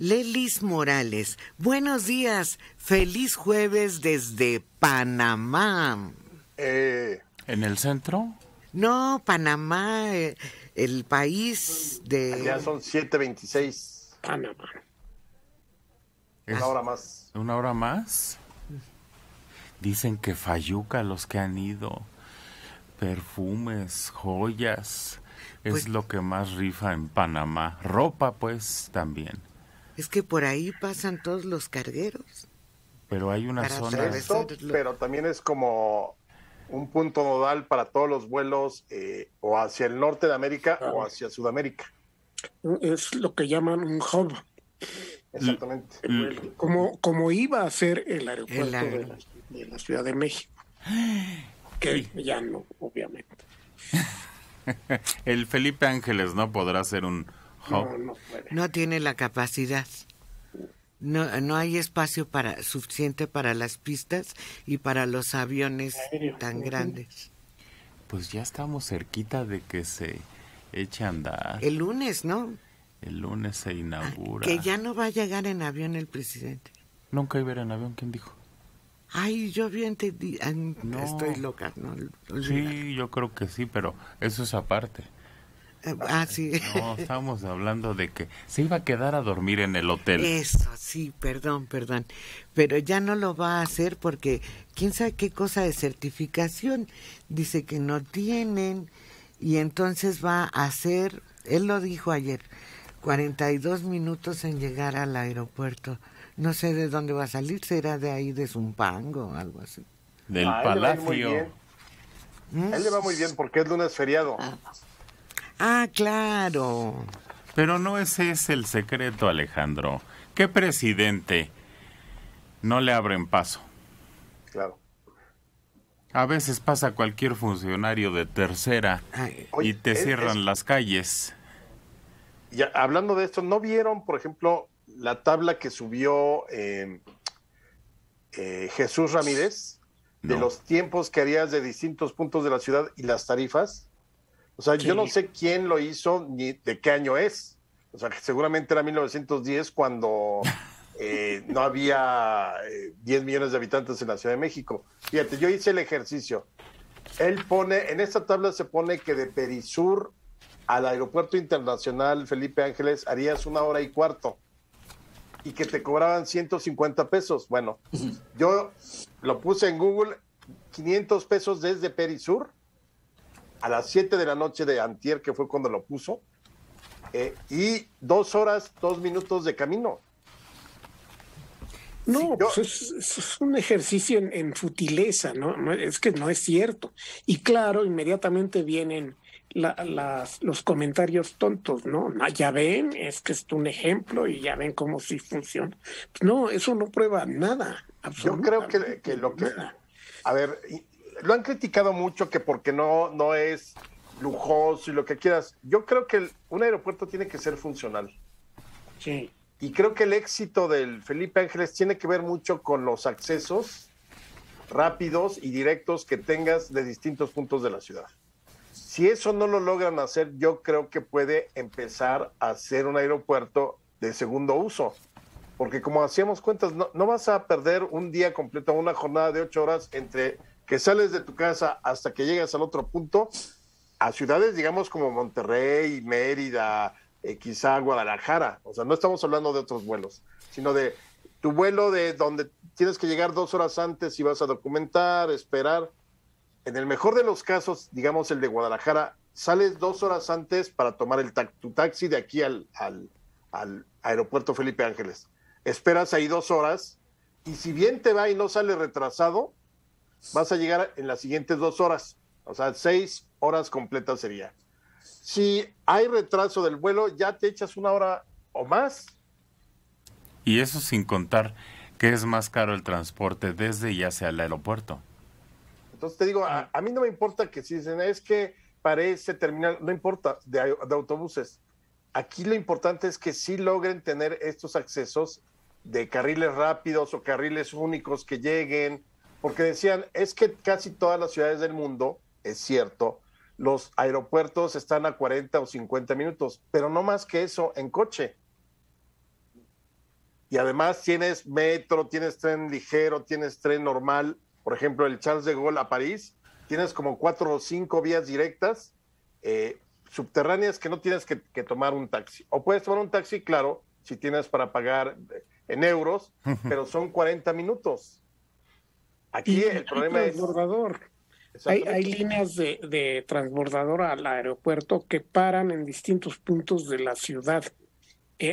Lelys Morales, buenos días, feliz jueves desde Panamá. ¿En el centro? No, Panamá, el país de... Ya son 7:26. Panamá. Una hora más. ¿Una hora más? Dicen que fayuca los que han ido, perfumes, joyas, es pues, lo que más rifa en Panamá. Ropa, pues, también. Es que por ahí pasan todos los cargueros. Pero hay una zona... Eso, pero también es como un punto nodal para todos los vuelos o hacia el norte de América o hacia Sudamérica. Es lo que llaman un hub. Exactamente. Como iba a ser el aeropuerto de la Ciudad de México. Que ya no, obviamente. El Felipe Ángeles no podrá ser un hub. No tiene la capacidad. No hay espacio suficiente para las pistas y para los aviones tan grandes. Pues ya estamos cerquita de que se eche a andar. El lunes, ¿no? El lunes se inaugura. Que ya no va a llegar en avión el presidente. Nunca iba a ir en avión, ¿quién dijo? Ay, yo bien entendí. No. Estoy loca, ¿no? Sí, yo creo que sí, pero eso es aparte. Ah, sí. No, estamos hablando de que se iba a quedar a dormir en el hotel. Eso, sí, perdón. Pero ya no lo va a hacer porque quién sabe qué cosa de certificación. Dice que no tienen y entonces va a hacer, él lo dijo ayer, 42 minutos en llegar al aeropuerto. No sé de dónde va a salir, será de ahí de Zumpango o algo así. Del Palacio. Él le va muy bien porque es lunes feriado. Ah, claro. Pero no ese es el secreto, Alejandro. ¿Qué presidente no le abren paso? Claro. A veces pasa cualquier funcionario de tercera y te cierran las calles. Ya, hablando de esto, ¿no vieron, por ejemplo, la tabla que subió Jesús Ramírez de los tiempos que harías de distintos puntos de la ciudad y las tarifas? O sea, yo no sé quién lo hizo ni de qué año es. O sea, que seguramente era 1910 cuando no había 10 millones de habitantes en la Ciudad de México. Fíjate, yo hice el ejercicio. Él pone, en esta tabla se pone que de Perisur al Aeropuerto Internacional Felipe Ángeles harías 1 hora y cuarto y que te cobraban 150 pesos. Bueno, yo lo puse en Google, 500 pesos desde Perisur a las 7 de la noche de antier, que fue cuando lo puso, y 2 horas, 2 minutos de camino. No, pues es un ejercicio en futileza, ¿no? Es que no es cierto. Y claro, inmediatamente vienen los comentarios tontos, ¿no? Ya ven, es que es un ejemplo y ya ven cómo sí funciona. No, eso no prueba nada. Yo creo que lo que... Nada. A ver, lo han criticado mucho que porque no es lujoso y lo que quieras. Yo creo que un aeropuerto tiene que ser funcional. Sí. Y creo que el éxito del Felipe Ángeles tiene que ver mucho con los accesos rápidos y directos que tengas de distintos puntos de la ciudad. Si eso no lo logran hacer, yo creo que puede empezar a ser un aeropuerto de segundo uso. Porque como hacíamos cuentas, no vas a perder un día completo, una jornada de 8 horas entre que sales de tu casa hasta que llegas al otro punto, a ciudades, digamos, como Monterrey, Mérida, quizá Guadalajara. O sea, no estamos hablando de otros vuelos, sino de tu vuelo de donde tienes que llegar 2 horas antes y vas a documentar, esperar. En el mejor de los casos, digamos el de Guadalajara, sales 2 horas antes para tomar tu taxi de aquí al aeropuerto Felipe Ángeles. Esperas ahí 2 horas y si bien te va y no sale retrasado, vas a llegar en las siguientes 2 horas. O sea, 6 horas completas sería. Si hay retraso del vuelo, ya te echas 1 hora o más. Y eso sin contar que es más caro el transporte desde y hacia el aeropuerto. Entonces te digo, a mí no me importa que si dicen, es que parece terminal, no importa, de autobuses. Aquí lo importante es que sí logren tener estos accesos de carriles rápidos o carriles únicos que lleguen, porque decían, es que casi todas las ciudades del mundo, es cierto, los aeropuertos están a 40 o 50 minutos, pero no más que eso en coche. y además tienes metro, tienes tren ligero, tienes tren normal. Por ejemplo, el Charles de Gaulle a París, tienes como 4 o 5 vías directas subterráneas que no tienes que tomar un taxi. O puedes tomar un taxi, claro, si tienes para pagar en euros, pero son 40 minutos. Aquí el problema es... Hay líneas de transbordador al aeropuerto que paran en distintos puntos de la ciudad,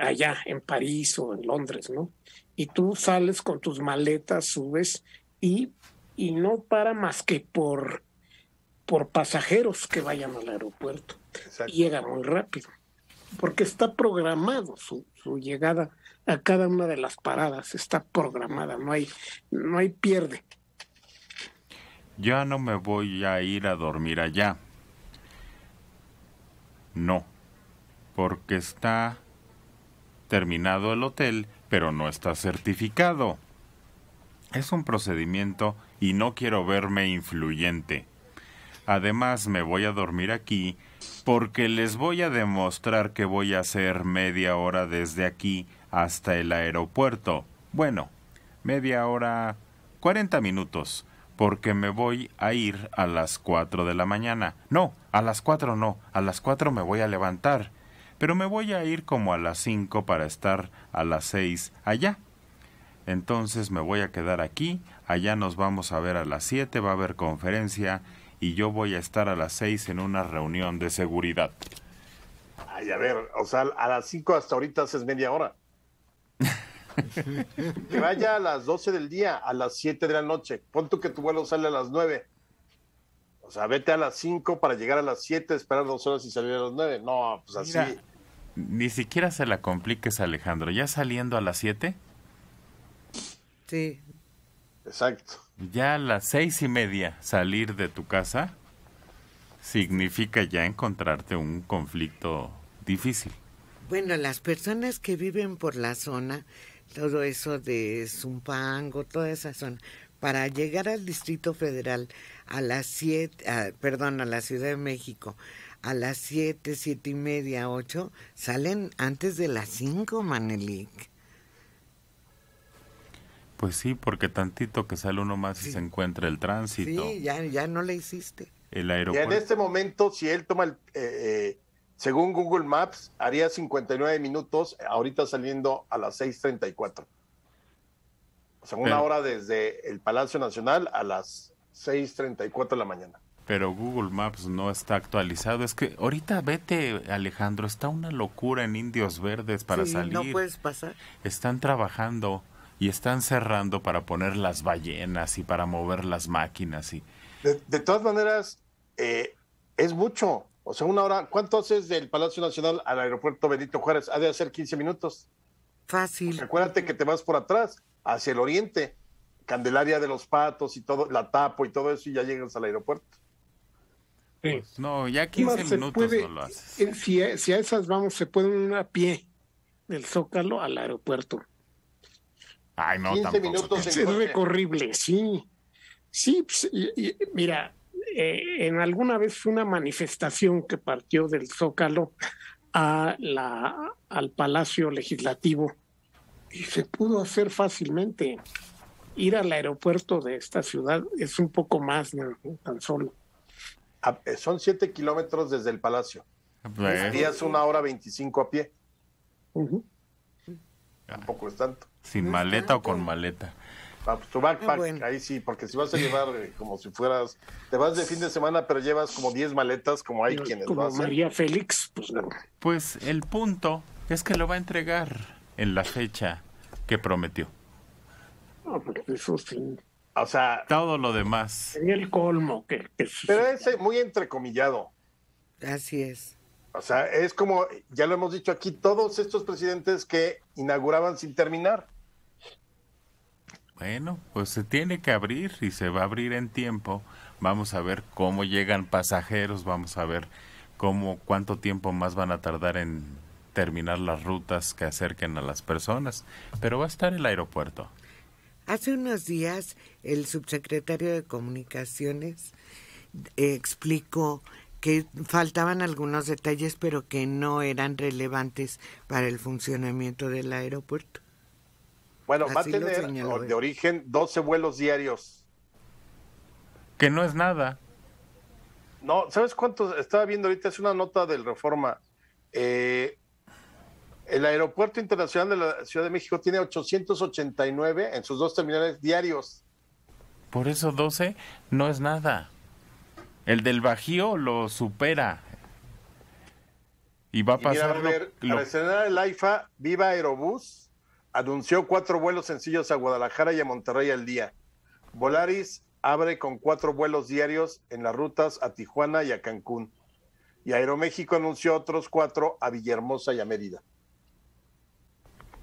allá en París o en Londres, ¿no? Y tú sales con tus maletas, subes y no para más que por pasajeros que vayan al aeropuerto. Exacto. Y llega muy rápido, porque está programado su llegada a cada una de las paradas, está programada, no hay pierde. Ya no me voy a ir a dormir allá. No, porque está terminado el hotel, pero no está certificado. Es un procedimiento y no quiero verme influyente. Además, me voy a dormir aquí porque les voy a demostrar que voy a hacer media hora desde aquí hasta el aeropuerto. Bueno, media hora, 40 minutos. Porque me voy a ir a las 4 de la mañana. No, a las 4 no, a las 4 me voy a levantar. Pero me voy a ir como a las 5 para estar a las 6 allá. Entonces me voy a quedar aquí, allá nos vamos a ver a las 7, va a haber conferencia y yo voy a estar a las 6 en una reunión de seguridad. Ay, a ver, o sea, a las 5 hasta ahorita es media hora. Que vaya a las 12 del día, a las 7 de la noche. Pon tú que tu vuelo sale a las 9. O sea, vete a las 5 para llegar a las 7, esperar 2 horas y salir a las 9. No, pues así. Mira, ni siquiera se la compliques, Alejandro. ¿Ya saliendo a las 7? Sí. Exacto. Ya a las 6:30 salir de tu casa significa ya encontrarte un conflicto difícil. Bueno, las personas que viven por la zona... todo eso de Zumpango, toda esa zona, para llegar al Distrito Federal a las 7, perdón, a la Ciudad de México, a las 7, 7:30, 8, salen antes de las 5, Manelik. Pues sí, porque tantito que sale uno más sí. Y se encuentra el tránsito. Sí, ya no le hiciste. El aeropuerto. Y en este momento, si él toma el... según Google Maps, haría 59 minutos, ahorita saliendo a las 6:34. O sea, una hora desde el Palacio Nacional a las 6:34 de la mañana. Pero Google Maps no está actualizado. Es que ahorita vete, Alejandro, está una locura en Indios Verdes para salir. No puedes pasar. Están trabajando y están cerrando para poner las ballenas y para mover las máquinas. Y... De todas maneras, es mucho. O sea, una hora, ¿cuánto haces del Palacio Nacional al aeropuerto Benito Juárez? Ha de hacer 15 minutos. Fácil. Porque acuérdate que te vas por atrás, hacia el oriente, Candelaria de los Patos y todo, la Tapo y todo eso, y ya llegas al aeropuerto. Sí. Pues no, ya 15 minutos no lo haces. Si a esas vamos, se pueden ir a pie del Zócalo al aeropuerto. Ay, no, 15 tampoco. Minutos es recorrible, sí. Sí, pues, mira... en alguna vez fue una manifestación que partió del Zócalo al Palacio Legislativo y se pudo hacer fácilmente. Ir al aeropuerto de esta ciudad es un poco más, ¿no? Tan solo. Son 7 kilómetros desde el Palacio. Serías 1 hora 25 a pie. Tampoco es tanto. ¿Sin maleta o con maleta? Ah, pues tu backpack, bueno. Ahí sí, porque si vas a llevar como si fueras, te vas de fin de semana pero llevas como 10 maletas, como hay quienes lo hacen. María Félix, pues no. Pues el punto es que lo va a entregar en la fecha que prometió. No, porque eso sí. O sea, todo lo demás. Sería el colmo. Pero es muy entrecomillado. Así es. O sea, es como, ya lo hemos dicho aquí, todos estos presidentes que inauguraban sin terminar. Bueno, pues se tiene que abrir y se va a abrir en tiempo. Vamos a ver cómo llegan pasajeros, vamos a ver cuánto tiempo más van a tardar en terminar las rutas que acerquen a las personas, pero va a estar el aeropuerto. Hace unos días el subsecretario de Comunicaciones explicó que faltaban algunos detalles, pero que no eran relevantes para el funcionamiento del aeropuerto. Bueno, así va a tener de origen 12 vuelos diarios. Que no es nada. No, ¿sabes cuántos? Estaba viendo ahorita, es una nota del Reforma. El Aeropuerto Internacional de la Ciudad de México tiene 889 en sus dos terminales diarios. Por eso 12 no es nada. El del Bajío lo supera. Y va a pasar... Mira, a ver, para estrenar el AIFA, Viva Aerobús anunció 4 vuelos sencillos a Guadalajara y a Monterrey al día. Volaris abre con 4 vuelos diarios en las rutas a Tijuana y a Cancún. Y Aeroméxico anunció otros 4 a Villahermosa y a Mérida.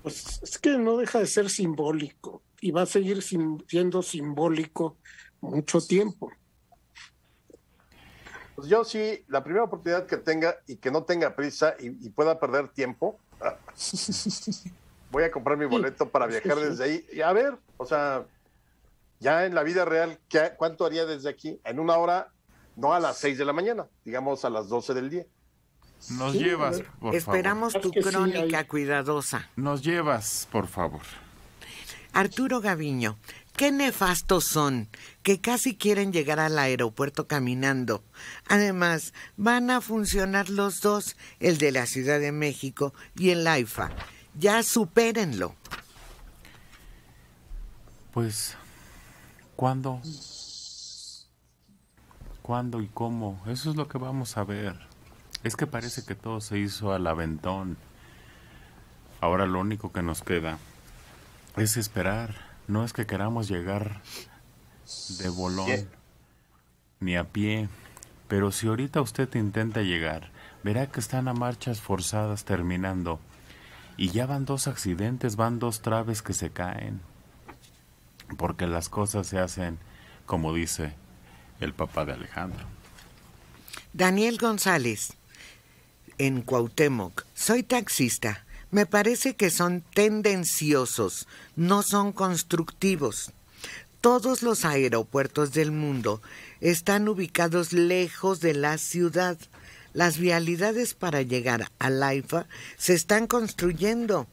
Pues es que no deja de ser simbólico y va a seguir siendo simbólico mucho tiempo. Pues yo sí, la primera oportunidad que tenga y que no tenga prisa y pueda perder tiempo, voy a comprar mi boleto para viajar desde ahí. Y a ver, o sea, ya en la vida real, ¿cuánto haría desde aquí? En una hora, no a las 6 de la mañana, digamos a las 12 del día. Nos llevas, por Esperamos favor. Tu crónica cuidadosa. Nos llevas, por favor. Arturo Gaviño, qué nefastos son, que casi quieren llegar al aeropuerto caminando. Además, van a funcionar los dos, el de la Ciudad de México y el AIFA. Ya supérenlo. Pues, ¿cuándo? ¿Cuándo y cómo? Eso es lo que vamos a ver. Es que parece que todo se hizo al aventón. Ahora lo único que nos queda es esperar. No es que queramos llegar de bolón, ni a pie, pero si ahorita usted intenta llegar, verá que están a marchas forzadas terminando, y ya van 2 accidentes, van 2 traves que se caen, porque las cosas se hacen, como dice el papá de Alejandro. Daniel González, en Cuauhtémoc, soy taxista. Me parece que son tendenciosos, no son constructivos. Todos los aeropuertos del mundo están ubicados lejos de la ciudad. Las vialidades para llegar al AIFA se están construyendo.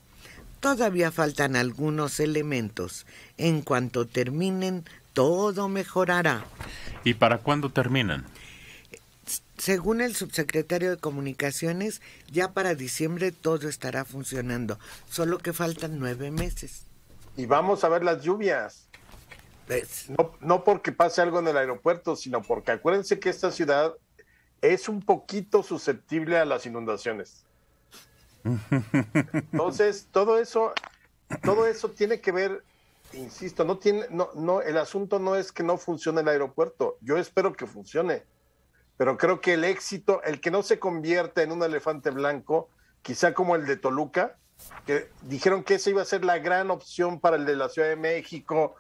Todavía faltan algunos elementos. En cuanto terminen, todo mejorará. ¿Y para cuándo terminan? Según el subsecretario de Comunicaciones, ya para diciembre todo estará funcionando, solo que faltan 9 meses. Y vamos a ver las lluvias. ¿Ves? No porque pase algo en el aeropuerto, sino porque acuérdense que esta ciudad es un poquito susceptible a las inundaciones. Entonces, todo eso tiene que ver, insisto, el asunto no es que no funcione el aeropuerto. Yo espero que funcione. Pero creo que el éxito, el que no se convierta en un elefante blanco, quizá como el de Toluca, que dijeron que esa iba a ser la gran opción para el de la Ciudad de México.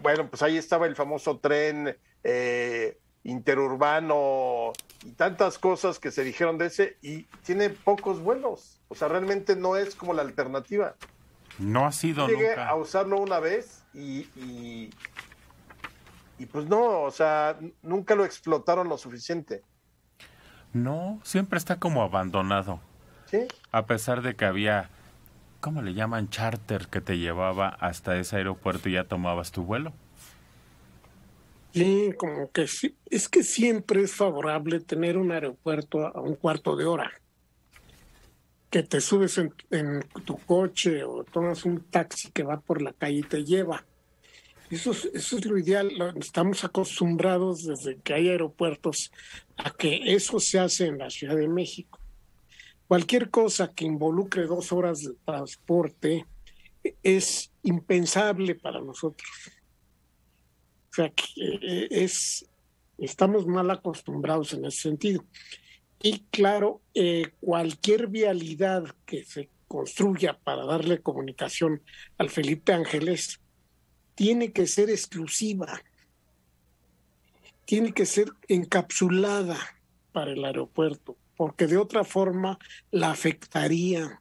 Bueno, pues ahí estaba el famoso tren interurbano y tantas cosas que se dijeron de ese, y tiene pocos vuelos. O sea, realmente no es como la alternativa. No ha sido nunca. Llegué a usarlo una vez y pues no, o sea, nunca lo explotaron lo suficiente. No, siempre está como abandonado. Sí. A pesar de que había, ¿cómo le llaman? Charter que te llevaba hasta ese aeropuerto y ya tomabas tu vuelo. Sí, como que sí. Es que siempre es favorable tener un aeropuerto a un cuarto de hora. Que te subes en tu coche o tomas un taxi que va por la calle y te lleva. Eso es lo ideal. Estamos acostumbrados desde que hay aeropuertos a que eso se hace en la Ciudad de México. Cualquier cosa que involucre 2 horas de transporte es impensable para nosotros. O sea, que estamos mal acostumbrados en ese sentido. Y claro, cualquier vialidad que se construya para darle comunicación al Felipe Ángeles tiene que ser exclusiva, tiene que ser encapsulada para el aeropuerto, porque de otra forma la afectaría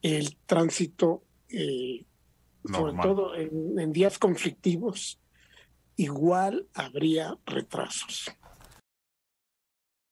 el tránsito, sobre todo en días conflictivos, igual habría retrasos.